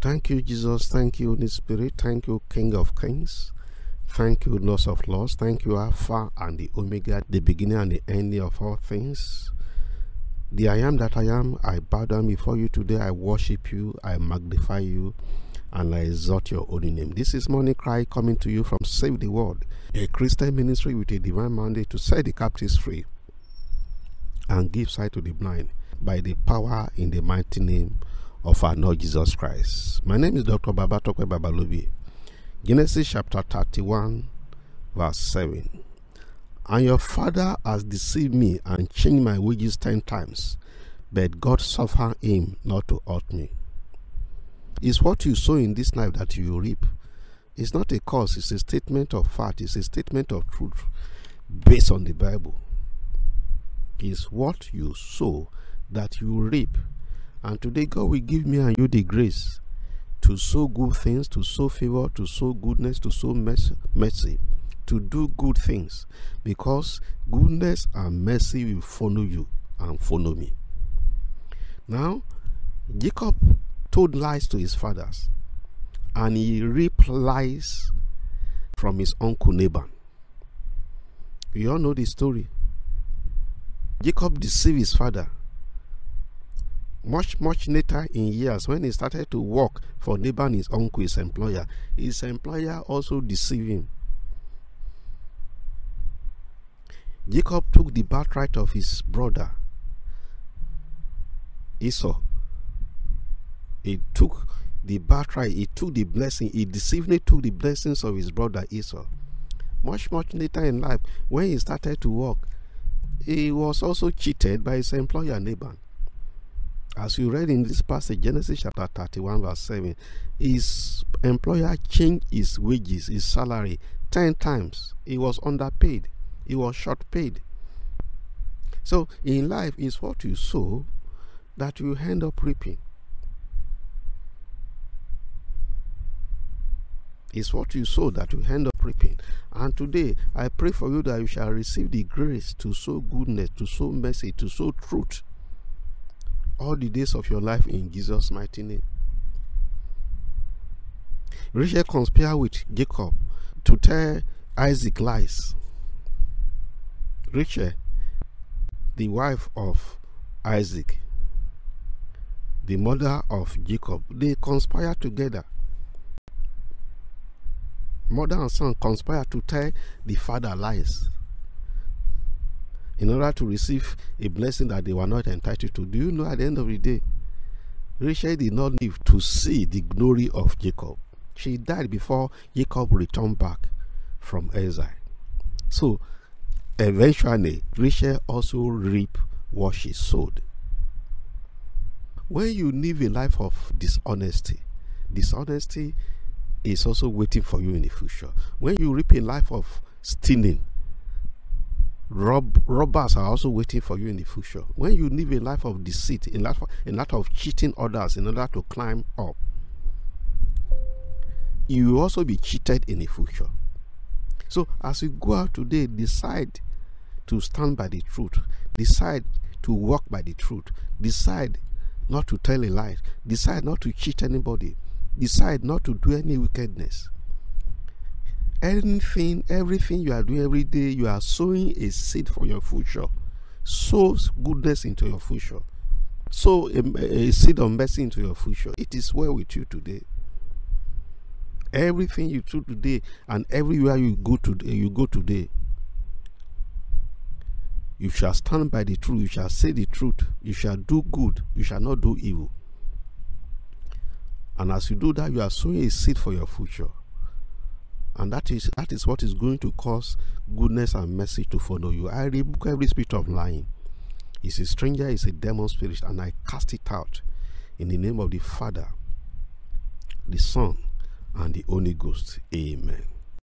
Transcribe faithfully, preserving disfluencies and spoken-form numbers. Thank you, Jesus. Thank you, Holy Spirit. Thank you, King of Kings. Thank you, Lord of Lords. Thank you, Alpha and the Omega, the beginning and the end of all things. The I am that I am, I bow down before you today. I worship you, I magnify you, and I exalt your holy name. This is Morning Cry coming to you from Save the World, a Christian ministry with a divine mandate to set the captives free and give sight to the blind by the power in the mighty name of our Lord Jesus Christ. My name is Doctor Babatope Babalobi. Genesis chapter thirty-one, verse seven. And your father has deceived me and changed my wages ten times, but God suffered him not to hurt me. It's what you sow in this life that you reap. It's not a curse, it's a statement of fact, it's a statement of truth based on the Bible. It's what you sow that you reap. And today God will give me and you the grace to sow good things, to sow favor, to sow goodness, to sow mercy, to do good things, because goodness and mercy will follow you and follow me. Now, Jacob told lies to his fathers, and he reaped lies from his uncle Laban. You all know the story. Jacob deceived his father. Much, much later in years, when he started to work for Laban, his uncle, his employer, his employer also deceived him. Jacob took the birthright of his brother Esau. He took the birthright, he took the blessing, he deceivingly took the blessings of his brother Esau. Much, much later in life, when he started to work, he was also cheated by his employer Laban. As you read in this passage, Genesis chapter thirty-one, verse seven, his employer changed his wages, his salary, ten times. He was underpaid. He was short paid. So in life, it's what you sow that you end up reaping. It's what you sow that you end up reaping. And today, I pray for you that you shall receive the grace to sow goodness, to sow mercy, to sow truth, all the days of your life in Jesus' mighty name. Rachel conspired with Jacob to tell Isaac lies. Rachel, the wife of Isaac, the mother of Jacob, they conspired together. Mother and son conspired to tell the father lies in order to receive a blessing that they were not entitled to. Do you know, at the end of the day, Rachel did not live to see the glory of Jacob. She died before Jacob returned back from exile. So, eventually, Rachel also reaped what she sowed. When you live a life of dishonesty, dishonesty is also waiting for you in the future. When you reap a life of stealing, Rob, robbers are also waiting for you in the future. When you live a life of deceit, a life, a life of cheating others in order to climb up, you will also be cheated in the future. So as you go out today, decide to stand by the truth. Decide to walk by the truth. Decide not to tell a lie. Decide not to cheat anybody. Decide not to do any wickedness. Anything, everything you are doing every day, you are sowing a seed for your future. Sow goodness into your future. Sow a, a seed of mercy into your future. It is well with you today. Everything you do today and everywhere you go today, you go today, you shall stand by the truth. You shall say the truth. You shall do good. You shall not do evil. And as you do that, you are sowing a seed for your future. And that is that is what is going to cause goodness and mercy to follow you. I rebuke every spirit of lying. It's a stranger, it's a demon spirit, and I cast it out in the name of the Father, the Son, and the Holy Ghost. Amen.